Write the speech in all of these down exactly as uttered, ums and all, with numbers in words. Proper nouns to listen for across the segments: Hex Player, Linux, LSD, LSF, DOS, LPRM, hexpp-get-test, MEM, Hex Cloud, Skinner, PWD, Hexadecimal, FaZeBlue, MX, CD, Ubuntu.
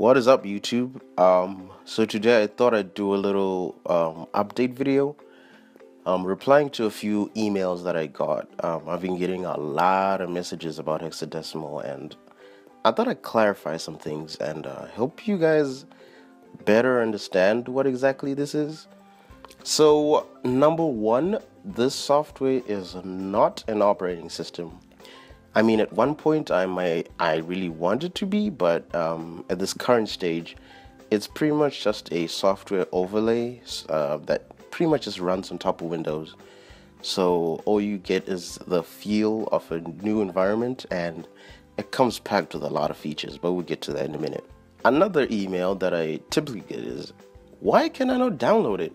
What is up, YouTube? Um, so today I thought I'd do a little um, update video. I'm replying to a few emails that I got. Um, I've been getting a lot of messages about hexadecimal, and I thought I'd clarify some things and uh, help you guys better understand what exactly this is. So, number one, this software is not an operating system. I mean, at one point I might, I really wanted to be, but um, at this current stage, it's pretty much just a software overlay uh, that pretty much just runs on top of Windows. So all you get is the feel of a new environment, and it comes packed with a lot of features, but we'll get to that in a minute. Another email that I typically get is, why can I not download it?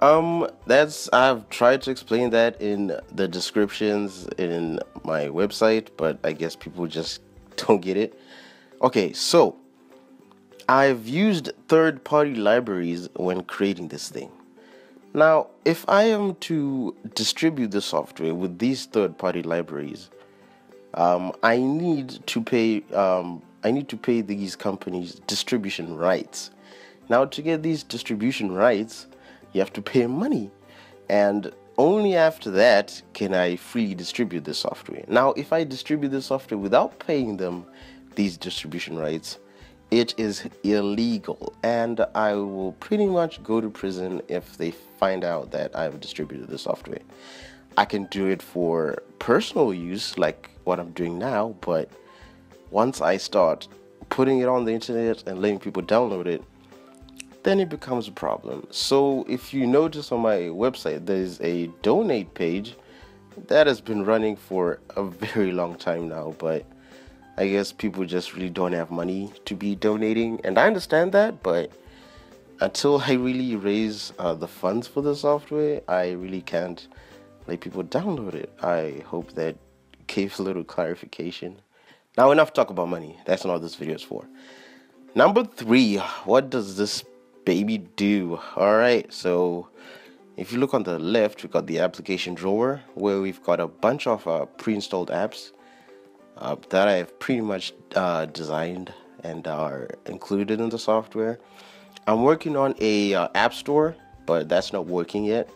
Um, that's, I've tried to explain that in the descriptions in my website, but I guess people just don't get it. Okay, so I've used third-party libraries when creating this thing. Now, if I am to distribute the software with these third-party libraries, um, I need to pay, um, I need to pay these companies distribution rights. Now, to get these distribution rights, you have to pay money, and only after that can I freely distribute the software. Now, if I distribute the software without paying them these distribution rights, it is illegal, and I will pretty much go to prison if they find out that I've distributed the software. I can do it for personal use, like what I'm doing now, but once I start putting it on the internet and letting people download it, then it becomes a problem. So if you notice on my website, there's a donate page that has been running for a very long time now, but I guess people just really don't have money to be donating, and I understand that, but until I really raise uh, the funds for the software, I really can't let people download it. I hope that gave a little clarification. Now, enough talk about money. That's not what this video is for. Number three, what does this baby do? All right, so if you look on the left, we've got the application drawer, where we've got a bunch of uh, pre-installed apps uh, that I've pretty much uh, designed and are included in the software. I'm working on a uh, app store, but that's not working yet,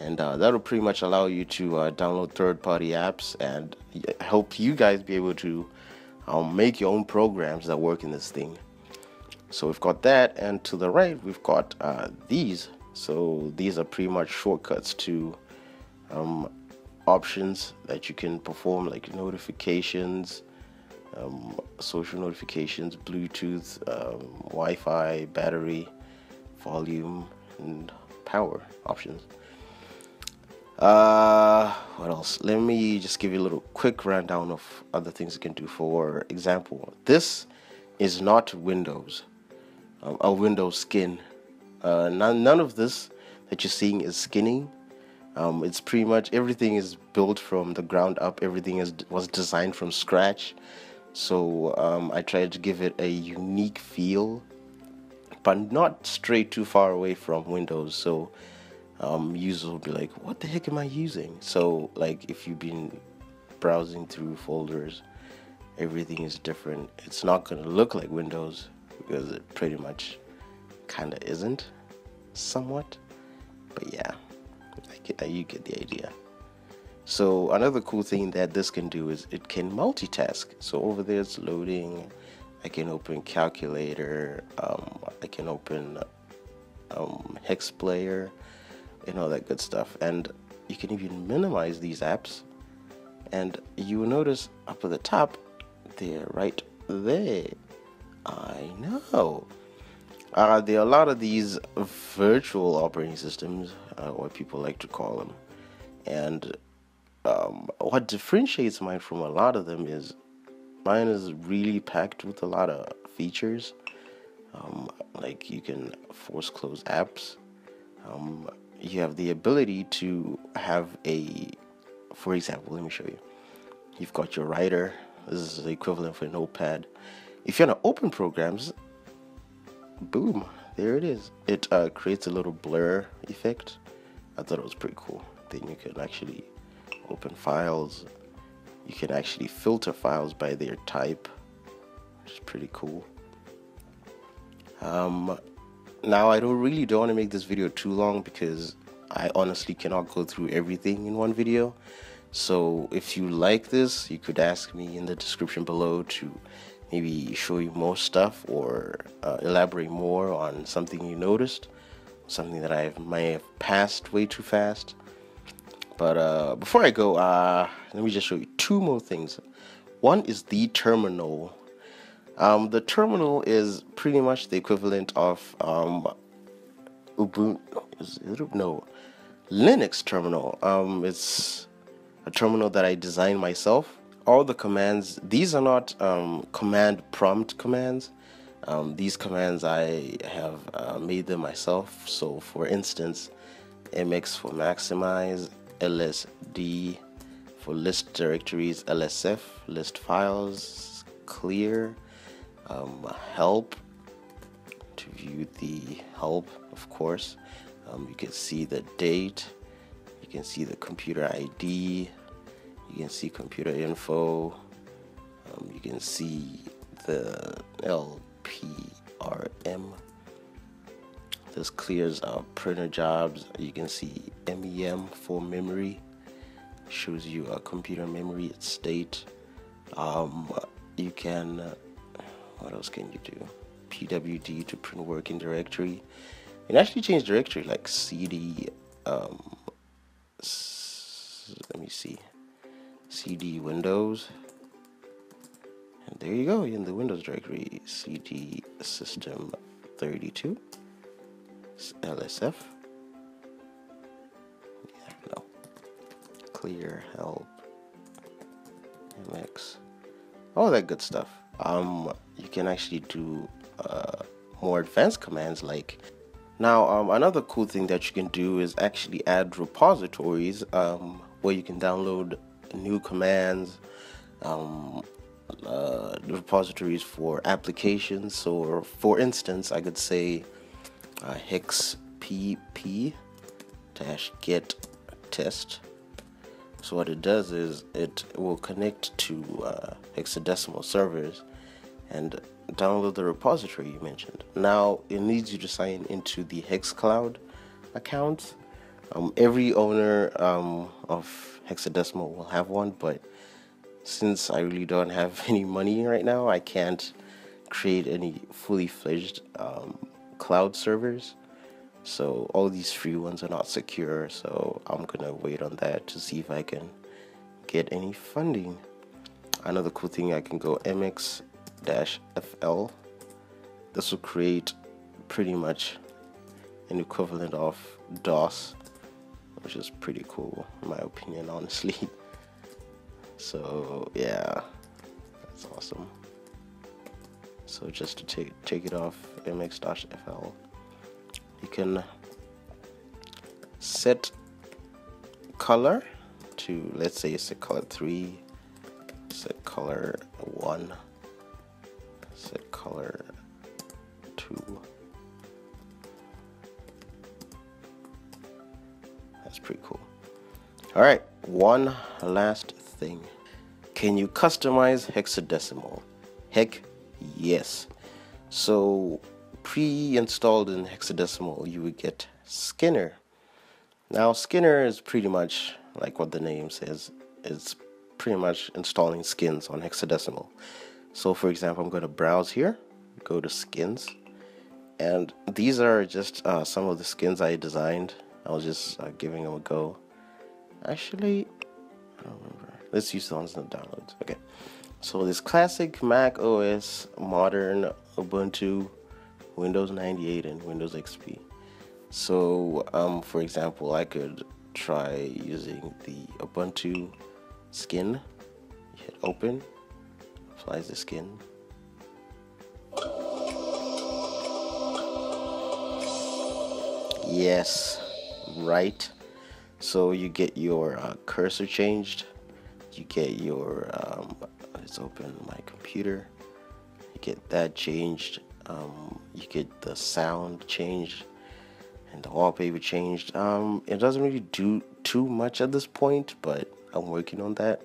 and uh, that'll pretty much allow you to uh, download third-party apps and help you guys be able to um, make your own programs that work in this thing. So we've got that, and to the right we've got uh, these. So these are pretty much shortcuts to um, options that you can perform, like notifications, um, social notifications, Bluetooth, um, Wi-Fi, battery, volume, and power options. Uh, what else? Let me just give you a little quick rundown of other things you can do. For example, this is not Windows. A Windows skin. Uh, none, none of this that you're seeing is skinning. Um, it's pretty much everything is built from the ground up. Everything is was designed from scratch. So um, I tried to give it a unique feel, but not straight too far away from Windows. So um, users will be like, "What the heck am I using?" So like, if you've been browsing through folders, everything is different. It's not going to look like Windows, because it pretty much kind of isn't, somewhat, but yeah, I get, you get the idea. So another cool thing that this can do is it can multitask. So over there it's loading, I can open calculator, um, I can open um, Hex Player, and all that good stuff, and you can even minimize these apps, and you will notice up at the top, they're right there. I know. Uh, there are a lot of these virtual operating systems, uh, or people like to call them. And um, what differentiates mine from a lot of them is mine is really packed with a lot of features. Um, like you can force close apps. Um, you have the ability to have a, for example, let me show you. You've got your writer. This is the equivalent for a notepad. If you're going to open programs, boom, there it is. It uh, creates a little blur effect. I thought it was pretty cool. Then you can actually open files. You can actually filter files by their type, which is pretty cool. Um, now, I don't really don't want to make this video too long because I honestly cannot go through everything in one video. So if you like this, you could ask me in the description below to maybe show you more stuff or uh, elaborate more on something you noticed, something that I may have passed way too fast. But uh, before I go, uh, let me just show you two more things. One is the terminal. Um, the terminal is pretty much the equivalent of um, Ubuntu. Is it? No, Linux terminal. Um, it's a terminal that I designed myself. All the commands, these are not um, command prompt commands. Um, these commands I have uh, made them myself. So for instance, M X for maximize, L S D for list directories, L S F list files, clear, um, help to view the help, of course. Um, you can see the date, you can see the computer I D, you can see computer info, um, you can see the L P R M. This clears our printer jobs. You can see M E M for memory, shows you a computer memory, its state. Um, you can, uh, what else can you do? P W D to print working directory. You can actually change directory like C D, um, let me see. C D Windows, and there you go, in the Windows directory, C D system thirty-two, L S F, yeah, no, clear, help, M X, all that good stuff. Um, you can actually do uh, more advanced commands like. Now, um, another cool thing that you can do is actually add repositories um, where you can download new commands, um, uh, repositories for applications. So for instance, I could say uh, hexpp-get-test. So what it does is it will connect to uh, hexadecimal servers and download the repository you mentioned. Now it needs you to sign into the Hex Cloud account. Um, every owner um, of hexadecimal will have one, but since I really don't have any money right now, I can't create any fully fledged um, cloud servers. So all these free ones are not secure, so I'm gonna wait on that to see if I can get any funding. Another cool thing, I can go M X dash F L. This will create pretty much an equivalent of DOS, which is pretty cool in my opinion, honestly. So yeah, that's awesome. So just to take take it off, M X dash F L, you can set color to, let's say, set color three, set color one, set color two. That's pretty cool. All right, one last thing. Can you customize hexadecimal? Heck yes. So pre-installed in hexadecimal, you would get Skinner. Now Skinner is pretty much like what the name says. It's pretty much installing skins on hexadecimal. So for example, I'm going to browse here, go to skins, and these are just uh, some of the skins I designed. I was just uh, giving them a go. Actually, I don't remember. Let's use the ones in the downloads. Okay. So this classic Mac O S, modern Ubuntu, Windows ninety-eight, and Windows X P. So, um, for example, I could try using the Ubuntu skin. Hit open. Applies the skin. Yes. Right, so you get your uh, cursor changed, you get your um, let's open my computer, you get that changed, um, you get the sound changed and the wallpaper changed. Um, it doesn't really do too much at this point, but I'm working on that.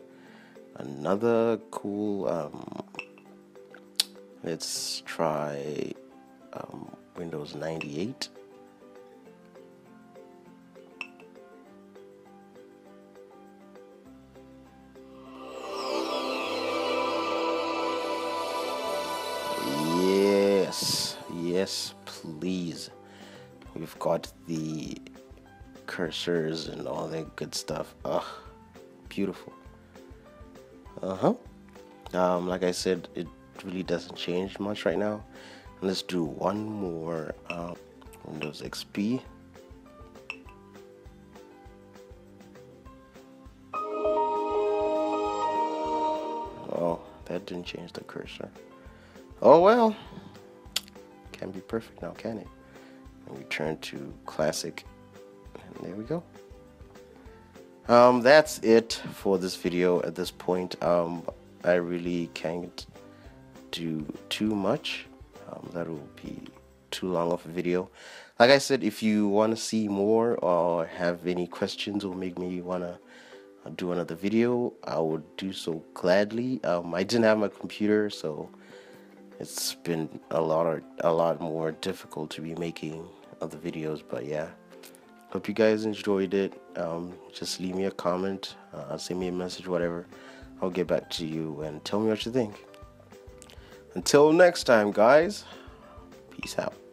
Another cool, um, let's try um, Windows ninety-eight. Yes, yes, please. We've got the cursors and all that good stuff. Ugh, beautiful. Uh-huh. Um, like I said, it really doesn't change much right now. Let's do one more uh, Windows X P. Oh, that didn't change the cursor. Oh well, can't be perfect now, can it? And we turn to classic, and there we go. Um, that's it for this video at this point. Um, I really can't do too much. Um, that will be too long of a video. Like I said, if you want to see more or have any questions or make me want to do another video, I would do so gladly. Um, I didn't have my computer, so it's been a lot of, a lot more difficult to be making other videos. But yeah, hope you guys enjoyed it. Um, just leave me a comment, uh, send me a message, whatever. I'll get back to you and tell me what you think. Until next time, guys, peace out.